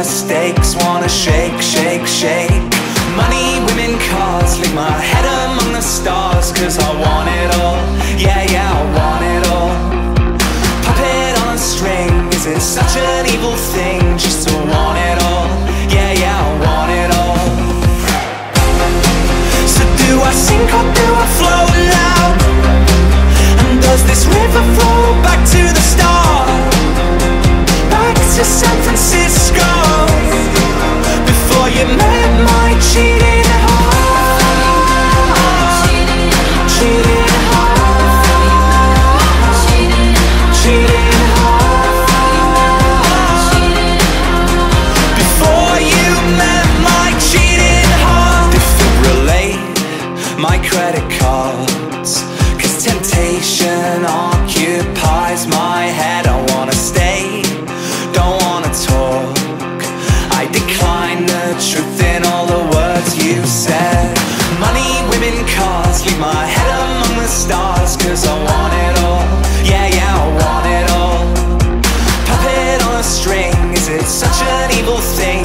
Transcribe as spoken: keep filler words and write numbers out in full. mistakes, wanna shake, shake, shake. Money, women, cars, lick my head among the stars, cause I want it all, yeah, yeah, I want it all. Puppet on a string, is it such an evil thing just to want it all, yeah, yeah, I want it all. So do I sink or do I float out? And does this river flow back to the start? Back to San Francisco, before you met my cheating heart. Cheating heart. Cheating heart. Before you met my cheating heart. If you relate my credit cards, cause temptation occupies my head. I wanna stay, don't wanna talk. I decline the truth in all the words you said. Money, women, cars, leave my head among the stars, cause I want it all, yeah, yeah, I want it all. Puppet on a string, is it such an evil thing?